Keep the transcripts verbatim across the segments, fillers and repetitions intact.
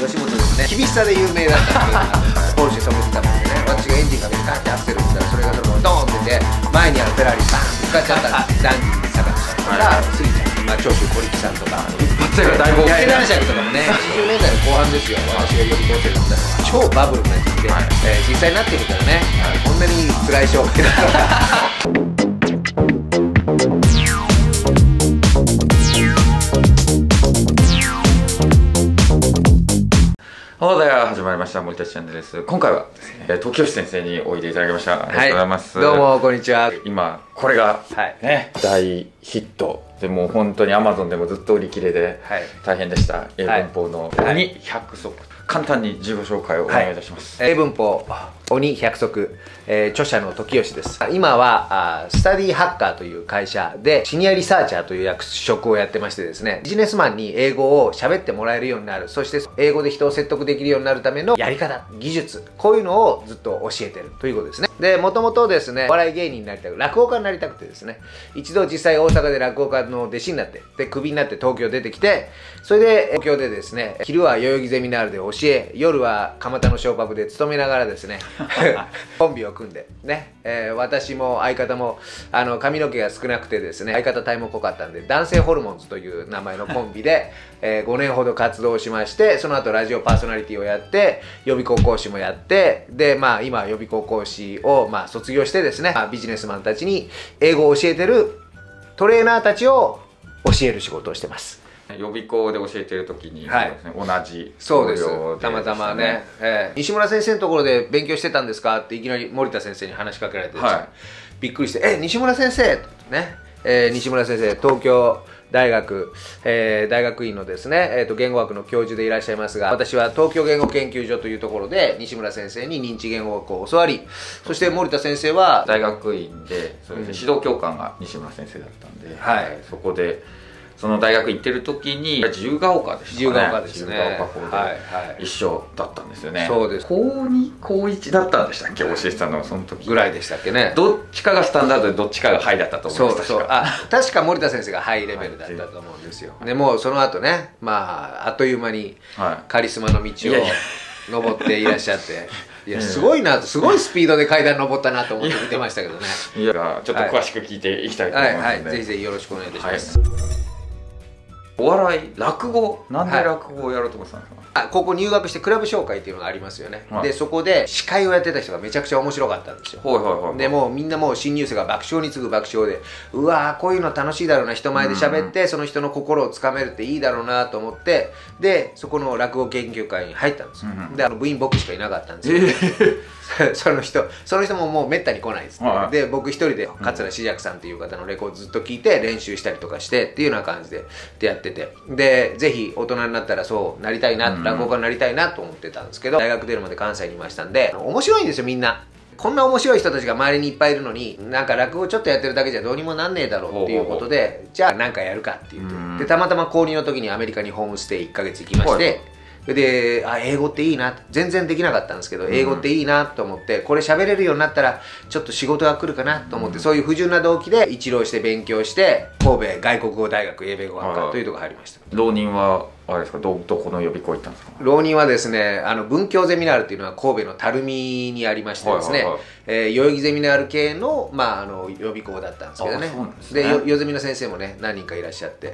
吉本ですね、厳しさで有名だったっていうのがスポルシェ染めてたもんでね、私がエンジンかけてガッて走ってるんだら、それがそのドーンってて前にあるフェラーリバーン使っちゃったんです。ダンディー坂田さんとかスギちゃん、まあ長州小力さんとか一発やから大冒険な尺とかもね、はちじゅうねんだいの後半ですよ。私が呼び込んでるんだから超バブルな時期で、えー、実際になってみたらね、こんなに辛い商売だからおはようございます。始まりました森田チャンネルです。今回は時吉先生においでいただきました。ありがとうございます。どうもこんにちは。今これがね大ヒットで、もう本当にアマゾンでもずっと売り切れで大変でした。英文法の鬼百足、簡単に自己紹介をお願いいたします。英文法鬼百足、著者の時吉です。今はスタディハッカーという会社でシニアリサーチャーという役職をやってましてですね、ビジネスマンに英語を喋ってもらえるようになる、そして英語で人を説得できるようになるためのやり方、技術、こういうのをずっと教えてるということですね。でもともとですね、お笑い芸人になりたく、落語家になりたくてですね、一度実際大阪で落語家の弟子になって、でクビになって東京出てきて、それで東京でですね、昼は代々木ゼミナールで教え、夜は蒲田のショーパブで勤めながらですねコンビを組んでね、えー、私も相方もあの髪の毛が少なくてですね、相方体も濃かったんで男性ホルモンズという名前のコンビで、えー、ごねんほど活動しまして、その後ラジオパーソナリティをやって、予備校講師もやって、でまあ今予備校講師をまあ卒業してですね、まあ、ビジネスマンたちに英語を教えてるトレーナーたちを教える仕事をしてます。予備校で教えてる時に、はい、同じそうです、たまたまね、えー、西村先生のところで勉強してたんですかっていきなり森田先生に話しかけられて、はい、びっくりして「え西村先生」ってね、えー、西村先生東京大学、えー、大学院のですね、えー、と言語学の教授でいらっしゃいますが、私は東京言語研究所というところで西村先生に認知言語学を教わり、そして森田先生は大学院で、それで指導教官が西村先生だったんで、うん、はい、そこで。その大学行ってる時に自由が丘でしたね。自由が丘ですね。一緒だったんですよね。そうです。こうにこういちだったんでしたっけ、教えてたのはその時ぐらいでしたっけね。どっちかがスタンダードでどっちかがハイだったと思うんです。そうそう。あ、確か森田先生がハイレベルだったと思うんですよ。でもうその後ね、まああっという間にカリスマの道を登っていらっしゃって。いやすごいな、すごいスピードで階段登ったなと思って見てましたけどね。いや、ちょっと詳しく聞いていきたいと思いますので、ぜひぜひよろしくお願いいたします。お笑い、落語、なんで落語をやろうと思ってたんですか？はい、あ、高校入学してクラブ紹介っていうのがありますよね、はい、でそこで司会をやってた人がめちゃくちゃ面白かったんですよ。でもうみんなもう新入生が爆笑に次ぐ爆笑で、うわーこういうの楽しいだろうな、人前で喋ってその人の心をつかめるっていいだろうなと思って、でそこの落語研究会に入ったんですよ、うん、であの部員僕しかいなかったんですよ、えーその人その人ももうめったに来ないです、ね、はい、で僕一人で桂枝雀さんという方のレコードずっと聴いて練習したりとかしてっていうような感じでってやってて、でぜひ大人になったらそうなりたいな、落語家になりたいなと思ってたんですけど、大学出るまで関西にいましたんで、面白いんですよみんな。こんな面白い人たちが周りにいっぱいいるのに、なんか落語ちょっとやってるだけじゃどうにもなんねえだろうっていうことで、じゃあ何かやるかっていうと、でたまたま高にの時にアメリカにホームステイいっかげつ行きまして、はい、であ英語っていいな、全然できなかったんですけど、うん、英語っていいなと思って、これ喋れるようになったらちょっと仕事が来るかなと思って、うん、そういう不純な動機で一浪して勉強して、神戸外国語大学英米語学科というところ入りました。浪人はあれですか、どどこの予備校行ったんですか？浪人はですね、あの文教ゼミナールというのは神戸の垂水にありましてですね、代々木ゼミナール系の、まあ、あの予備校だったんですけどね。で代ゼミの先生もね何人かいらっしゃって、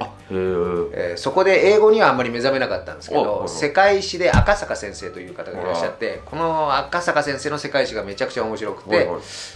そこで英語にはあんまり目覚めなかったんですけど、世界史で赤坂先生という方がいらっしゃって、この赤坂先生の世界史がめちゃくちゃ面白くて、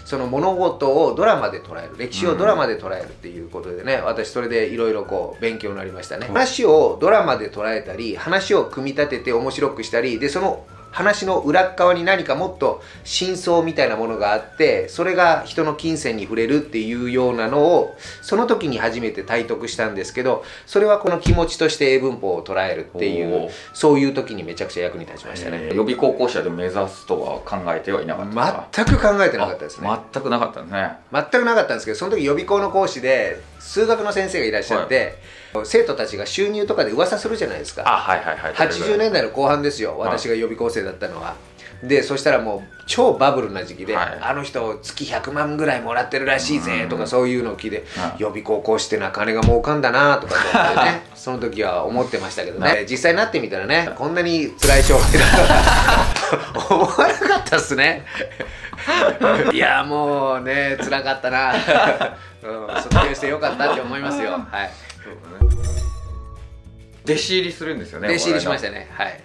その物事をドラマで捉える、歴史をドラマで捉えるっていうことでね、私それでいろいろこう勉強になりましたね。話をドラマで捉ええたり、話を組み立てて面白くしたりで、その話の裏側に何かもっと真相みたいなものがあって、それが人の金銭に触れるっていうようなのをその時に初めて体得したんですけど、それはこの気持ちとして英文法を捉えるっていうそういう時にめちゃくちゃ役に立ちましたね。予備高校生で目指すとは考えてはいなかったですか？全く考えてなかったですね。全くなかったんですね。全くなかったんですけど、その時予備校の講師で数学の先生がいらっしゃって、はい、生徒たちが収入とかで噂するじゃないですか。はちじゅうねんだいの後半ですよ、私が予備校生だったのは。はい、でそしたらもう超バブルな時期で、はい、あの人月ひゃくまんぐらいもらってるらしいぜとか、そういうのを聞いて、はい、予備校講師ってのは金が儲かんだなとかってねその時は思ってましたけどね、実際になってみたらね、こんなに辛い商売だと思わなかったっすねいやもうね、辛かったな、うん、卒業してよかったって思いますよ。はい、そうだね、弟子入りするんですよね。弟子入りしましたね。はい、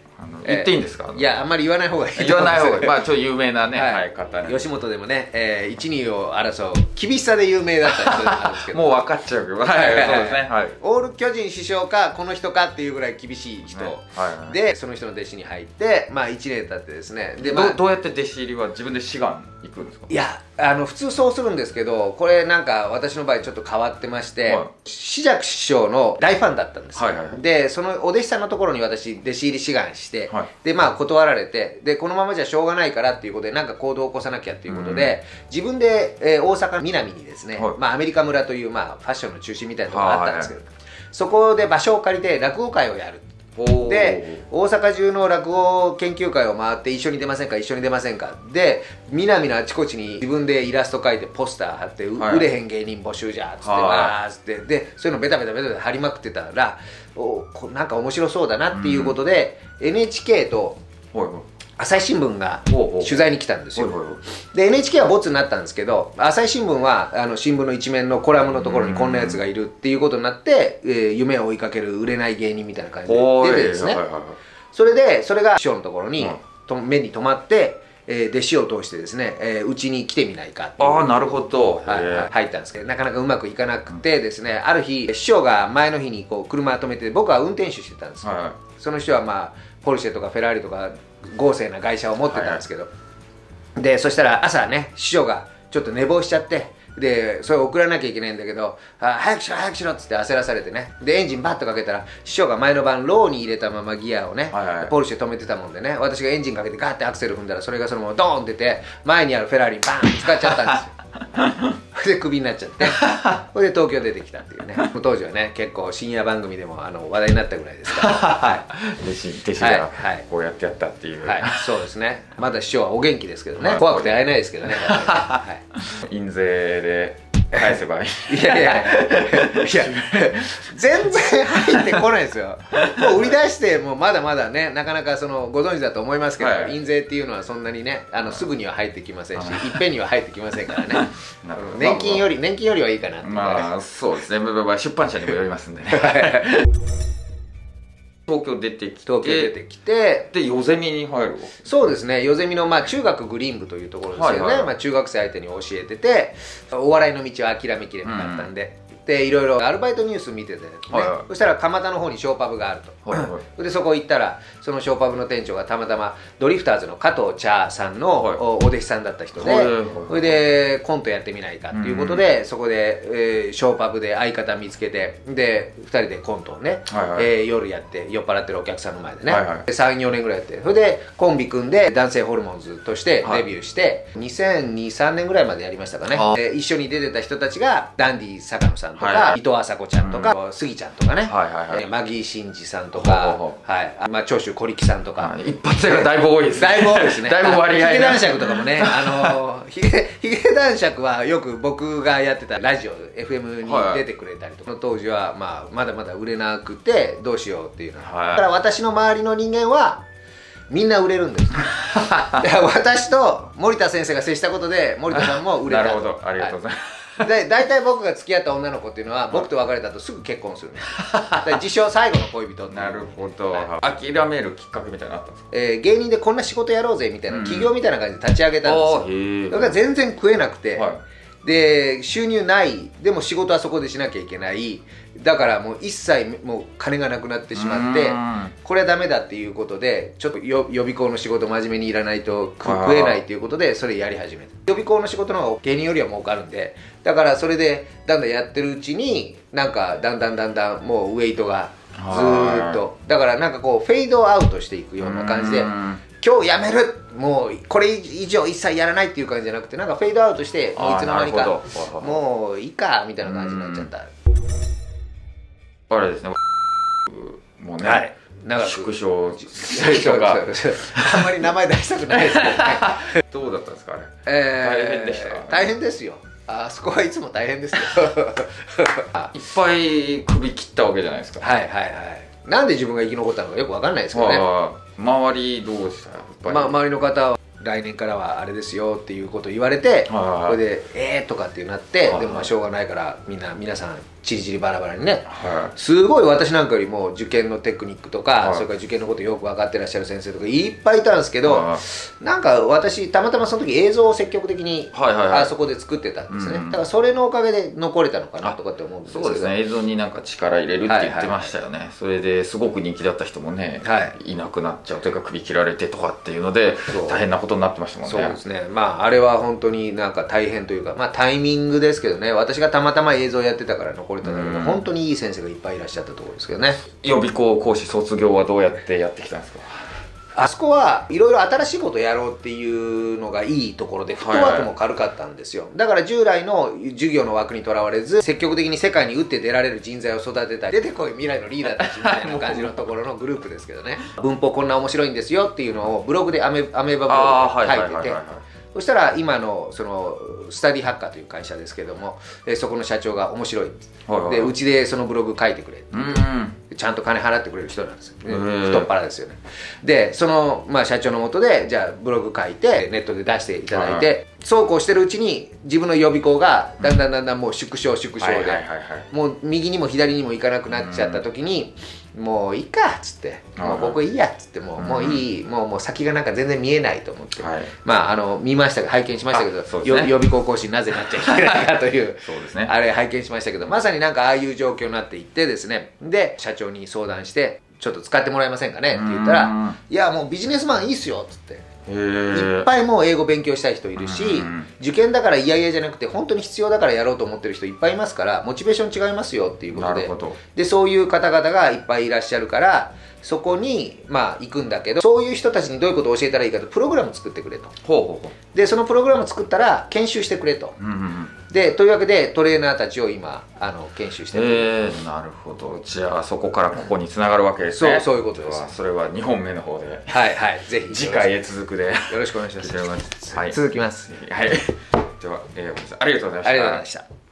言っていいんですか？いや、あんまり言わない方がいい。言わない方がいい。まあちょっと有名なね方ね。吉本でもね、いちにを争う厳しさで有名だった人なんですけど、もう分かっちゃうけど、はい、そうですね。オール巨人師匠かこの人かっていうぐらい厳しい人で、その人の弟子に入って、まあいちねん経ってですね。でどうやって弟子入りは自分で志願いくんですか？いや、あの普通そうするんですけど、これなんか私の場合ちょっと変わってまして、志らく師匠の大ファンだったんです。でそのお弟子さんのところに私弟子入り志願して、でまあ断られて、でこのままじゃしょうがないからっていうことで、なんか行動を起こさなきゃっていうことで、自分で、えー、大阪南にですね、はい、まあアメリカ村という、まあファッションの中心みたいなところがあったんですけど、はい、そこで場所を借りて落語会をやる。で大阪中の落語研究会を回って、一緒に出ませんか、一緒に出ませんかで、南のあちこちに自分でイラスト描いてポスター貼って、はい、売れへん芸人募集じゃっつってまーすって、でそういうのベタベタベタベタ貼りまくってたら、おなんか面白そうだなっていうことで、うん、エヌエイチケー と朝日新聞が取材に来たんですよ。で エヌエイチケー はボツになったんですけど、朝日新聞はあの新聞の一面のコラムのところにこんなやつがいるっていうことになって、えー、夢を追いかける売れない芸人みたいな感じで出てですね、それでそれが師匠のところに、うん、目に留まって、えー、弟子を通してですね、えー、うちに来てみないかっていう、ああなるほど、はい、入ったんですけど、なかなかうまくいかなくてですね、ある日師匠が前の日にこう車を止めて、僕は運転手してたんですけど、はい、その人はまあポルシェとかフェラーリとか豪勢な外車を持ってたんですけど、はいはい、でそしたら朝ね、師匠がちょっと寝坊しちゃって、でそれを送らなきゃいけないんだけど、あ早くしろ早くしろっつって焦らされてね、でエンジンバッとかけたら、師匠が前の晩ローに入れたままギアをね、はい、はい、ポルシェ止めてたもんでね、私がエンジンかけてガーってアクセル踏んだら、それがそのままドーン出て前にあるフェラーリにバーンって使っちゃったんですよでクビになっちゃってそれで東京出てきたっていうね当時はね結構深夜番組でもあの話題になったぐらいですから、はい、弟子弟子がこうやってやったっていう、はいはい、そうですね。まだ師匠はお元気ですけどね、はい、怖くて会えないですけどね、はい、印税で返せばいいいやいやいや全然入ってこないですよ。もう売り出してもまだまだね、なかなかそのご存知だと思いますけど、はい、印税っていうのはそんなにね、あのすぐには入ってきませんし、いっぺんには入ってきませんからね年金より年金よりはいいかなっていう、ね、まあそうですね、出版社にもよりますんでね東京出てきて、東京出てきて、で、ヨゼミに入る。そうですね、ヨゼミの、まあ、中学グリーン部というところですよね、まあ、中学生相手に教えてて、お笑いの道は諦めきれなかったんで、うん、で、いろいろアルバイトニュース見てて、ね、はいはい、そしたら蒲田の方にショーパブがあると、はいはい、で、そこ行ったら、そのショーパブの店長がたまたまドリフターズの加藤茶さんのお弟子さんだった人で、それで、コントやってみないかっていうことで、うん、そこで、えー、ショーパブで相方見つけて、で、ふたりでコントをね、はいはい、えー、夜やって、酔っ払ってるお客さんの前でね、はい、はい、さんよねんぐらいやって、それでコンビ組んで男性ホルモンズとしてデビューして、はい、にせんにじゅうさんねんぐらいまでやりましたかね。で一緒に出てた人たちがダンディ坂野さんとか、はいはい、伊藤麻子ちゃんとか、うん、杉ちゃんとかね、マギー真司さんとか、長州小力さんとか、一発がだいぶ多いですねだいぶ多いですねだいぶ割合ヒゲ男爵とかもね、あのヒゲヒゲ男爵はよく僕がやってたラジオ エフエム に出てくれたりとか、はい、当時は、まあ、まだまだ売れなくてどうしようっていうの、はい、だから私の周りの人間はみんな売れるんです私と森田先生が接したことで森田さんも売れたなるほど、ありがとうございます。で大体僕が付き合った女の子っていうのは、僕と別れた後すぐ結婚するんですよ自称最後の恋人っていう。なるほど、はい、諦めるきっかけみたいなのあったんですか？えー、芸人でこんな仕事やろうぜみたいな、うん、起業みたいな感じで立ち上げたんですよ。だから全然食えなくて、はい、で収入ない、でも仕事はそこでしなきゃいけない、だからもう一切もう金がなくなってしまって、これはダメだっていうことで、ちょっと予備校の仕事真面目にいらないと食えないということで、それやり始めた。予備校の仕事の方が芸人よりは儲かるんで、だからそれでだんだんやってるうちに、なんかだんだんだんだんもうウエイトがずっとだからなんかこうフェードアウトしていくような感じで、今日やめる、もうこれ以上一切やらないっていう感じじゃなくて、なんかフェードアウトしてもういつの間にかもういいかみたいな感じになっちゃった。あれですね、もうね、はい、長く縮小とかあんまり名前出したくないですけどねどうだったんですかあれ、えー、大変でしたか？大変ですよ、あそこはいつも大変ですけどいっぱい首切ったわけじゃないですか。はいはいはい。なんで自分が生き残ったのかよく分かんないですけどね。周りどうした？まあ周りの方は来年からはあれですよっていうことを言われて、これでえーとかってなって、でもまあしょうがないからみんな皆さんちりちりバラバラにね。すごい私なんかよりも受験のテクニックとか、それから受験のことよく分かってらっしゃる先生とかいっぱいいたんですけど、なんか私たまたまその時映像を積極的にあそこで作ってたんですね。だからそれのおかげで残れたのかなとかって思うんですけど。そうですね、映像になんか力入れるって言ってましたよね。それですごく人気だった人もね、いなくなっちゃうというか首切られてとかっていうので大変なことになってましたもんね。そうですね、まああれは本当になんか大変というか、まあタイミングですけどね、私がたまたま映像やってたから残れたんだけど、本当にいい先生がいっぱいいらっしゃったところですけどね。予備校講師卒業はどうやってやってきたんですか？あそこはいろいろ新しいことをやろうっていうのがいいところで、フットワークも軽かったんですよ。だから従来の授業の枠にとらわれず、積極的に世界に打って出られる人材を育てたり、出てこい未来のリーダーたちみたいな感じのところのグループですけどね文法こんな面白いんですよっていうのをブログで、アメーバブログで書いてて、そしたら今のそのスタディハッカーという会社ですけども、そこの社長が面白いで、うちでそのブログ書いてくれって、ちゃんと金払ってくれる人なんですよ、太っ腹ですよね。でその、まあ、社長のもとでじゃあブログ書いてネットで出していただいて、はい、そうこうしてるうちに自分の予備校がだんだんだんだんもう縮小縮小で、もう右にも左にも行かなくなっちゃった時に、うん、もういいかっつって「もうここいいや」っつって、もう、うん、もういい、もう、もう先がなんか全然見えないと思って、はい、まああの見ました、拝見しましたけど、ね、予備校講師になぜなっちゃいけないかというそうです、ね、あれ拝見しましたけど、まさになんかああいう状況になっていってですね、で社長に相談して「ちょっと使ってもらえませんかね」って言ったら「いやもうビジネスマンいいっすよ」っつって。いっぱいもう英語勉強したい人いるし、受験だから嫌々じゃなくて本当に必要だからやろうと思ってる人いっぱいいますから、モチベーション違いますよっていうことで、でそういう方々がいっぱいいらっしゃるから、そこにまあ行くんだけど、そういう人たちにどういうことを教えたらいいかと、プログラム作ってくれと、でそのプログラム作ったら研修してくれと。でというわけでトレーナーたちを今あの研修してる、えー、なるほど。じゃあそこからここにつながるわけですね。そうそういうことです。それはにほんめの方で、はいはい、ぜひ次回へ続くでよろしくお願いします。続きます。はい、では、えー、ありがとうございました。ありがとうございました。